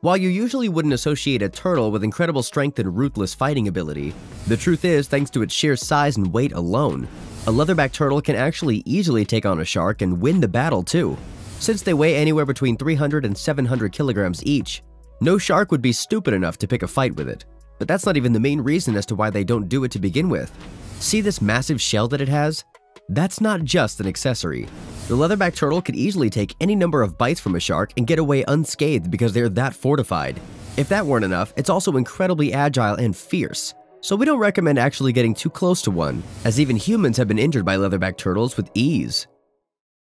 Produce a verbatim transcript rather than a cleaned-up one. While you usually wouldn't associate a turtle with incredible strength and ruthless fighting ability, the truth is, thanks to its sheer size and weight alone, a leatherback turtle can actually easily take on a shark and win the battle too. Since they weigh anywhere between three hundred and seven hundred kilograms each, no shark would be stupid enough to pick a fight with it. But that's not even the main reason as to why they don't do it to begin with. See this massive shell that it has? That's not just an accessory. The leatherback turtle could easily take any number of bites from a shark and get away unscathed because they're that fortified. If that weren't enough, it's also incredibly agile and fierce. So we don't recommend actually getting too close to one, as even humans have been injured by leatherback turtles with ease.